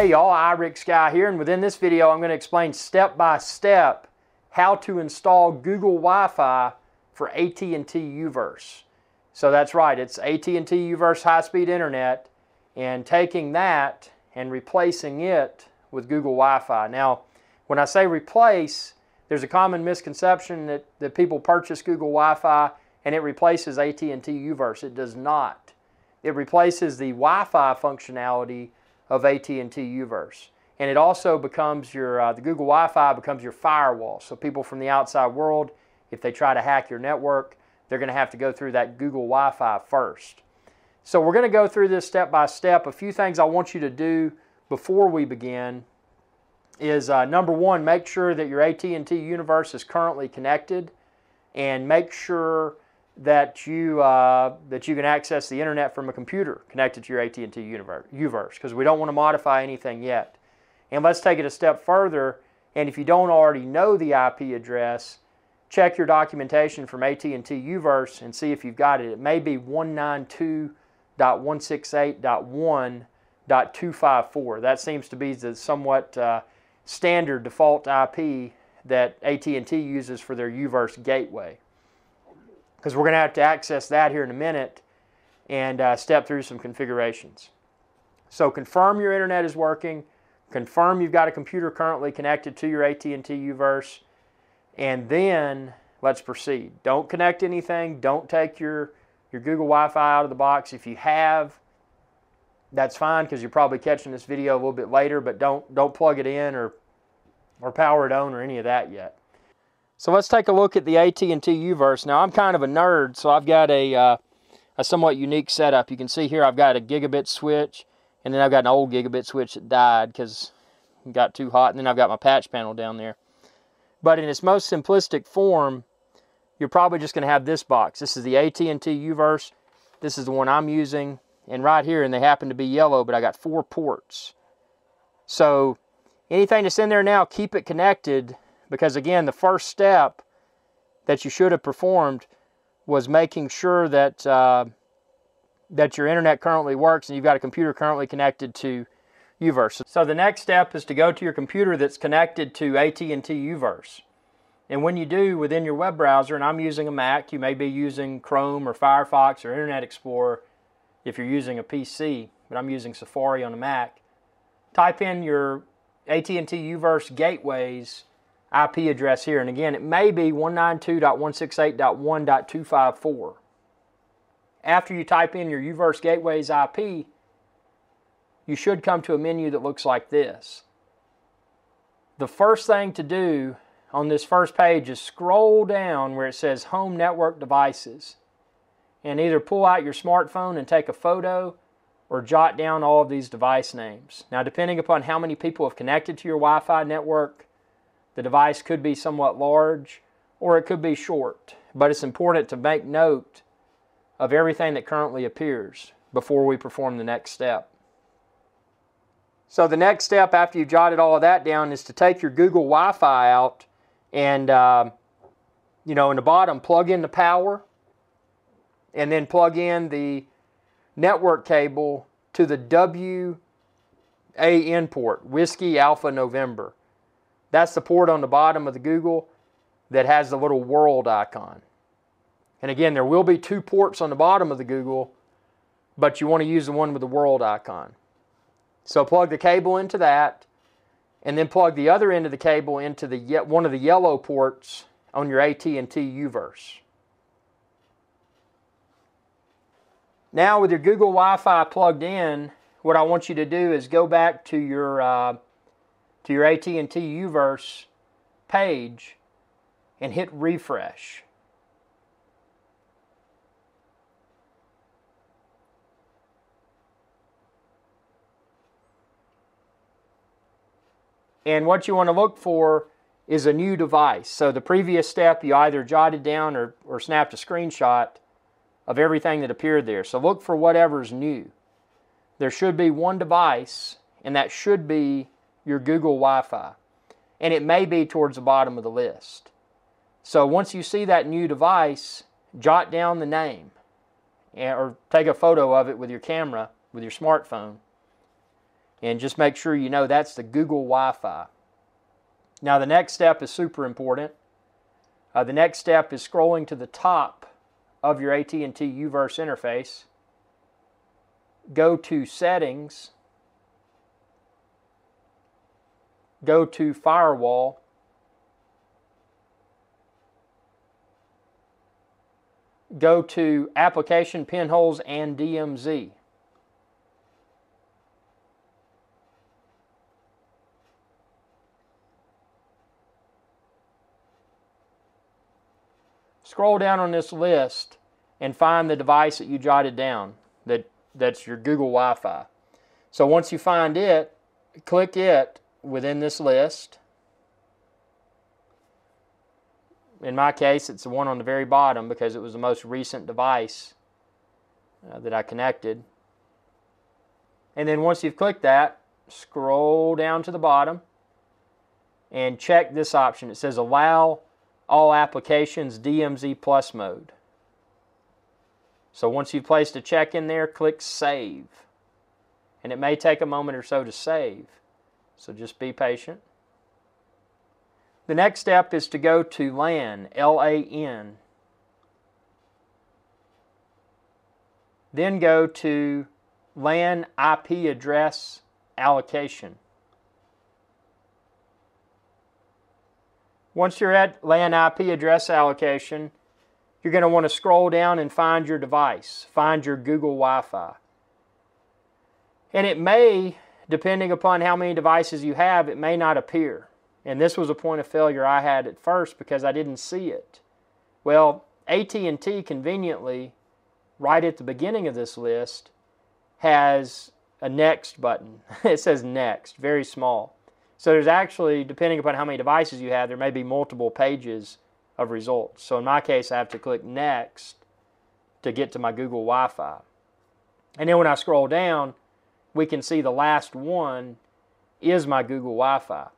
Hey y'all, iRick Sky here, and within this video I'm going to explain step by step how to install Google Wi-Fi for AT&T U-verse. So that's right, it's AT&T U-verse high-speed internet, and taking that and replacing it with Google Wi-Fi. Now, when I say replace, there's a common misconception that people purchase Google Wi-Fi and it replaces AT&T U-verse. It does not. It replaces the Wi-Fi functionality of AT&T U-verse, and it also becomes your the Google Wi-Fi becomes your firewall. So people from the outside world, if they try to hack your network, they're going to have to go through that Google Wi-Fi first. So we're going to go through this step by step. A few things I want you to do before we begin is number one, make sure that your AT&T U-verse is currently connected, and make sure that you can access the internet from a computer connected to your AT&T U-verse, because we don't want to modify anything yet. And let's take it a step further, and if you don't already know the IP address, check your documentation from AT&T U-verse and see if you've got it. It may be 192.168.1.254. That seems to be the somewhat standard default IP that AT&T uses for their U-verse gateway, because we're going to have to access that here in a minute and step through some configurations. So confirm your internet is working, confirm you've got a computer currently connected to your AT&T U-verse, and then let's proceed. Don't connect anything, don't take your Google Wi-Fi out of the box. If you have, that's fine, because you're probably catching this video a little bit later, but don't plug it in or power it on or any of that yet. So let's take a look at the AT&T U-verse. Now, I'm kind of a nerd, so I've got a somewhat unique setup. You can see here I've got a gigabit switch, and then I've got an old gigabit switch that died because it got too hot, and then I've got my patch panel down there. But in its most simplistic form, you're probably just going to have this box. This is the AT&T U-verse. This is the one I'm using, and right here, and they happen to be yellow, but I got 4 ports. So anything that's in there now, keep it connected, because again, the first step that you should have performed was making sure that that your internet currently works and you've got a computer currently connected to U-verse. So the next step is to go to your computer that's connected to AT&T U-verse. And when you do, within your web browser, and I'm using a Mac, you may be using Chrome or Firefox or Internet Explorer if you're using a PC, but I'm using Safari on a Mac. Type in your AT&T U-verse gateways IP address here, and again, it may be 192.168.1.254. After you type in your U-verse gateway's IP, you should come to a menu that looks like this. The first thing to do on this first page is scroll down where it says Home Network Devices, and either pull out your smartphone and take a photo or jot down all of these device names. Now, depending upon how many people have connected to your Wi-Fi network, the device could be somewhat large or it could be short, but it's important to make note of everything that currently appears before we perform the next step. So the next step after you've jotted all of that down is to take your Google Wi-Fi out and, you know, in the bottom, plug in the power and then plug in the network cable to the WAN port, Whiskey Alpha November. That's the port on the bottom of the Google that has the little world icon. And again, there will be 2 ports on the bottom of the Google, but you want to use the one with the world icon. So plug the cable into that, and then plug the other end of the cable into the one of the yellow ports on your AT&T U-verse. Now, with your Google Wi-Fi plugged in, what I want you to do is go back to your AT&T U-verse page and hit refresh. And what you want to look for is a new device. So the previous step, you either jotted down or snapped a screenshot of everything that appeared there. So look for whatever's new. There should be one device, and that should be your Google Wi-Fi, and it may be towards the bottom of the list. So once you see that new device, jot down the name or take a photo of it with your camera, with your smartphone, And just make sure you know that's the Google Wi-Fi. Now the next step is super important. The next step is scrolling to the top of your AT&T U-verse interface. Go to Settings. Go to Firewall. Go to Application Pinholes and DMZ. Scroll down on this list and find the device that you jotted down, that's your Google Wi-Fi. So once you find it, click it within this list. In my case, it's the one on the very bottom because it was the most recent device that I connected. And then once you've clicked that, scroll down to the bottom and check this option. It says Allow All Applications DMZ Plus Mode. So once you've placed a check in there, click Save. And it may take a moment or so to save, so just be patient. The next step is to go to LAN, L-A-N. Then go to LAN IP Address Allocation. Once you're at LAN IP address allocation, you're going to want to scroll down and find your device, find your Google Wi-Fi. And it may, depending upon how many devices you have, it may not appear. And this was a point of failure I had at first because I didn't see it. Well, AT&T conveniently, right at the beginning of this list, has a Next button. It says Next, very small. So there's actually, depending upon how many devices you have, there may be multiple pages of results. So in my case, I have to click Next to get to my Google Wi-Fi. And then when I scroll down, we can see the last one is my Google Wi-Fi.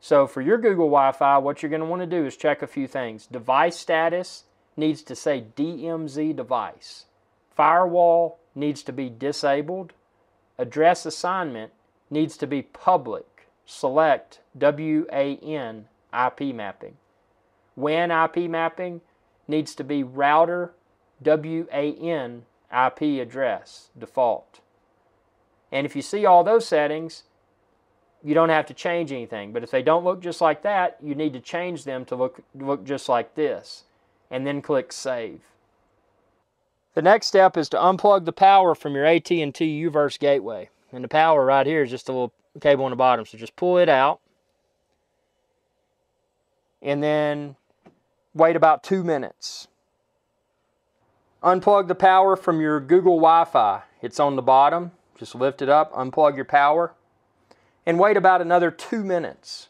So for your Google Wi-Fi, what you're going to want to do is check a few things. Device status needs to say DMZ device. Firewall needs to be disabled. Address assignment needs to be public. Select WAN IP mapping. WAN IP mapping needs to be router WAN IP address default. And if you see all those settings, you don't have to change anything. But if they don't look just like that, you need to change them to look just like this. And then click Save. The next step is to unplug the power from your AT&T U-verse gateway. And the power right here is just a little cable on the bottom, so just pull it out and then wait about 2 minutes. Unplug the power from your Google Wi-Fi. It's on the bottom. Just lift it up, unplug your power, and wait about another 2 minutes.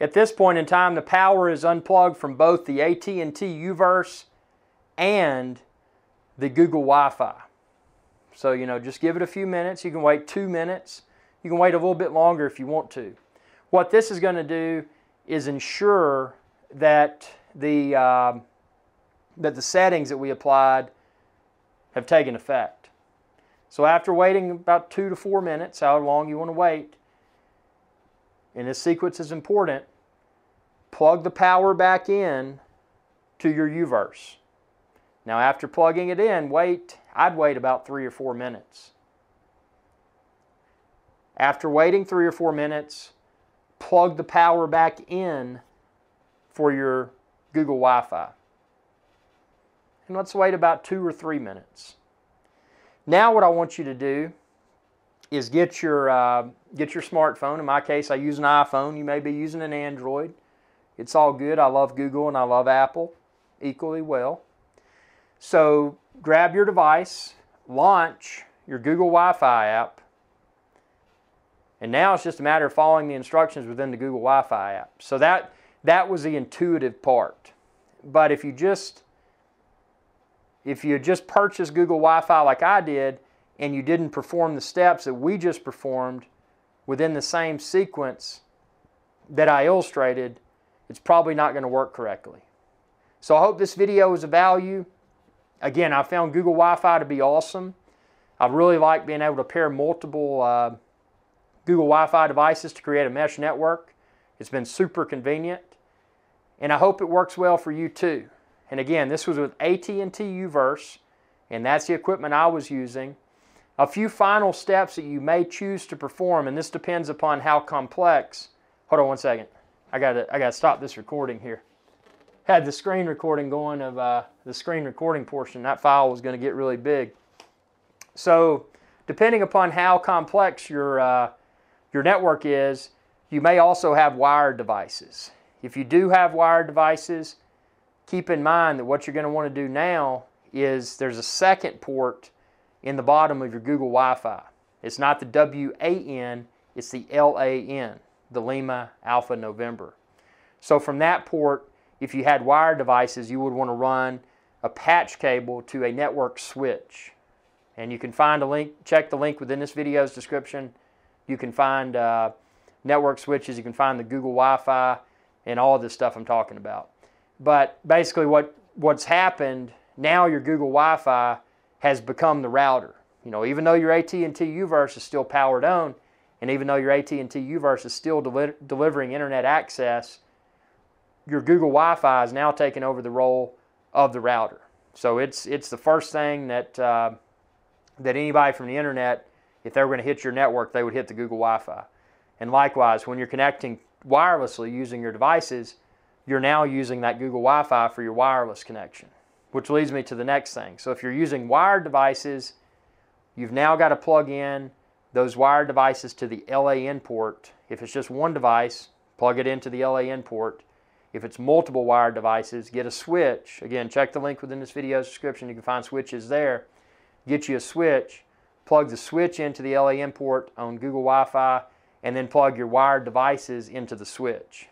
At this point in time, the power is unplugged from both the AT&T U-verse and the Google Wi-Fi. So, you know, just give it a few minutes. You can wait 2 minutes. You can wait a little bit longer if you want to. What this is going to do is ensure that the settings that we applied have taken effect. So after waiting about 2 to 4 minutes, however long you want to wait, and this sequence is important, plug the power back in to your U-verse. Now after plugging it in, I'd wait about 3 or 4 minutes. After waiting 3 or 4 minutes, plug the power back in for your Google Wi-Fi. And let's wait about 2 or 3 minutes. Now what I want you to do is get your smartphone. In my case, I use an iPhone. You may be using an Android. It's all good. I love Google and I love Apple equally well. So grab your device, launch your Google Wi-Fi app, and now it's just a matter of following the instructions within the Google Wi-Fi app. So that was the intuitive part. But if you just purchased Google Wi-Fi like I did and you didn't perform the steps that we just performed within the same sequence that I illustrated, it's probably not going to work correctly. So I hope this video was of value. Again, I found Google Wi-Fi to be awesome. I really like being able to pair multiple Google Wi-Fi devices to create a mesh network. It's been super convenient, and I hope it works well for you too. And again, this was with AT&T U-verse, and that's the equipment I was using. A few final steps that you may choose to perform, and this depends upon how complex. Hold on one second. I gotta stop this recording here. Had the screen recording going of the screen recording portion. That file was going to get really big. So, depending upon how complex your network is, you may also have wired devices. If you do have wired devices, keep in mind that what you're going to want to do now is there's a second port in the bottom of your Google Wi-Fi. It's not the WAN, it's the LAN, the Lima Alpha November. So from that port, if you had wired devices, you would want to run a patch cable to a network switch. And you can find a link, check the link within this video's description. You can find network switches, you can find the Google Wi-Fi, and all this stuff I'm talking about. But basically what's happened, now your Google Wi-Fi has become the router. You know, even though your AT&T U-verse is still powered on, and even though your AT&T U-verse is still delivering internet access, your Google Wi-Fi is now taking over the role of the router. So it's the first thing that that anybody from the internet, if they were going to hit your network, they would hit the Google Wi-Fi. And likewise, when you're connecting wirelessly using your devices, you're now using that Google Wi-Fi for your wireless connection. Which leads me to the next thing. So if you're using wired devices, you've now got to plug in those wired devices to the LAN port. If it's just one device, plug it into the LAN port. If it's multiple wired devices, get a switch. Again, check the link within this video's description. You can find switches there. Get you a switch, plug the switch into the LAN port on Google Wi-Fi, and then plug your wired devices into the switch.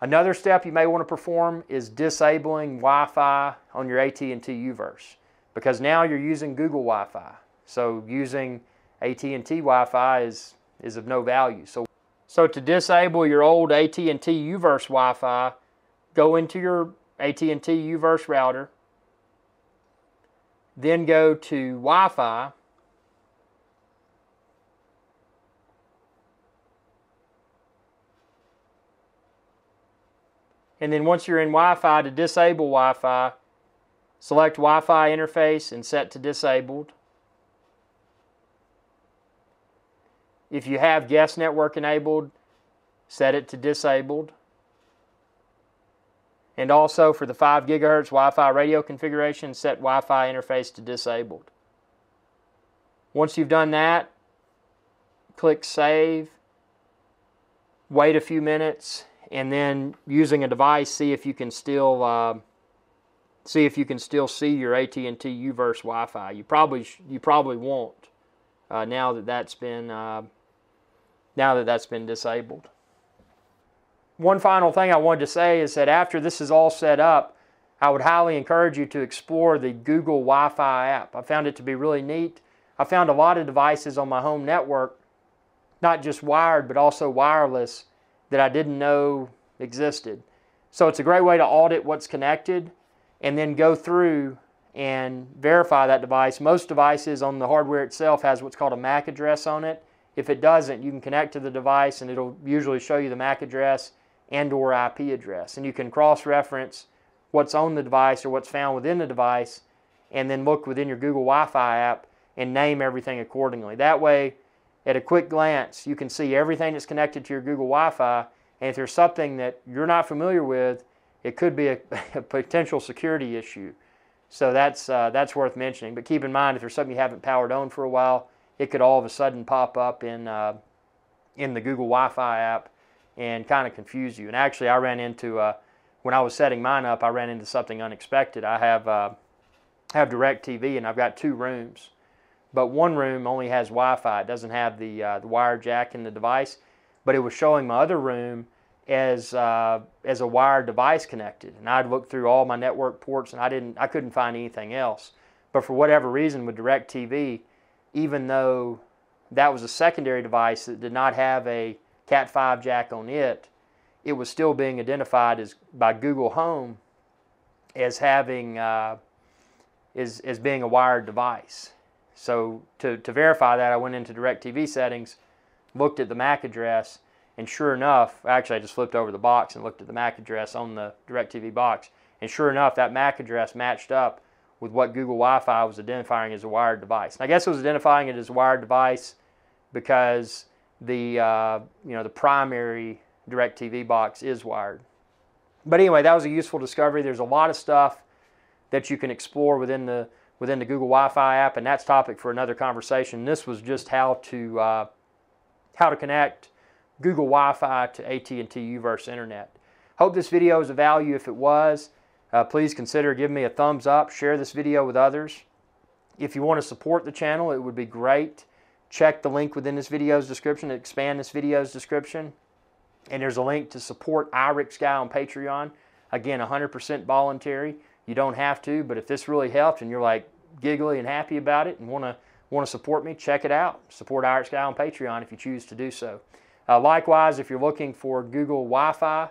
Another step you may want to perform is disabling Wi-Fi on your AT&T U-verse, because now you're using Google Wi-Fi. So using AT&T Wi-Fi is of no value. So to disable your old AT&T U-verse Wi-Fi, go into your AT&T U-verse router, then go to Wi-Fi, and then once you're in Wi-Fi, to disable Wi-Fi, select Wi-Fi interface and set to disabled. If you have guest network enabled, set it to disabled. And also for the 5 gigahertz Wi-Fi radio configuration, set Wi-Fi interface to disabled. Once you've done that, click Save, wait a few minutes, and then using a device, see if you can still see your AT&T U-verse Wi-Fi. You probably won't now that that's been disabled. One final thing I wanted to say is that after this is all set up, I would highly encourage you to explore the Google Wi-Fi app. I found it to be really neat. I found a lot of devices on my home network, not just wired but also wireless, that I didn't know existed. So it's a great way to audit what's connected and then go through and verify that device. Most devices on the hardware itself has what's called a MAC address on it. If it doesn't, you can connect to the device and it'll usually show you the MAC address and or IP address. And you can cross-reference what's on the device or what's found within the device, and then look within your Google Wi-Fi app and name everything accordingly. That way, at a quick glance, you can see everything that's connected to your Google Wi-Fi, and if there's something that you're not familiar with, it could be a potential security issue. So that's worth mentioning. But keep in mind, if there's something you haven't powered on for a while, it could all of a sudden pop up in the Google Wi-Fi app and kind of confuse you. And actually, I ran into, when I was setting mine up, I ran into something unexpected. I have DirecTV, and I've got 2 rooms. But one room only has Wi-Fi. It doesn't have the wired jack in the device, but it was showing my other room as a wired device connected. And I'd looked through all my network ports, and I couldn't find anything else. But for whatever reason, with DirecTV, even though that was a secondary device that did not have a Cat5 jack on it, it was still being identified as by Google Home as having as being a wired device. So to verify that, I went into DirecTV settings, looked at the MAC address, and sure enough, actually I just flipped over the box and looked at the MAC address on the DirecTV box, and sure enough, that MAC address matched up with what Google Wi-Fi was identifying as a wired device. And I guess it was identifying it as a wired device because the the primary DirecTV box is wired. But anyway, that was a useful discovery. There's a lot of stuff that you can explore within the Google Wi-Fi app, and that's topic for another conversation. This was just how to connect Google Wi-Fi to AT&T U-verse internet. Hope this video is of value. If it was, please consider giving me a thumbs up, share this video with others. If you want to support the channel, it would be great. Check the link within this video's description to expand this video's description. And there's a link to support iRicksGuy on Patreon. Again, 100% voluntary. You don't have to, but if this really helped and you're like giggly and happy about it and want to support me, check it out. Support iRicksGuy on Patreon if you choose to do so. Likewise, if you're looking for Google Wi-Fi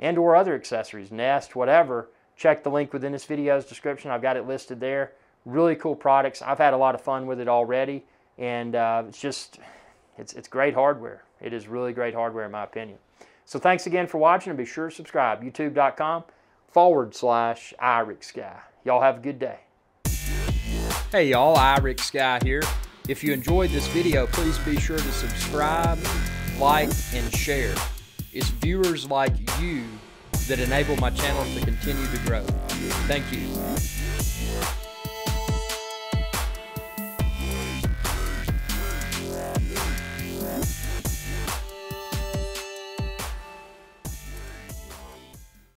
and or other accessories, Nest, whatever, check the link within this video's description. I've got it listed there. Really cool products. I've had a lot of fun with it already, and it's great hardware. It is really great hardware in my opinion. So thanks again for watching, and be sure to subscribe. YouTube.com/iRicksGuy. Y'all have a good day. Hey y'all, iRicksGuy here. If you enjoyed this video, please be sure to subscribe, like, and share. It's viewers like you that enable my channel to continue to grow. Thank you.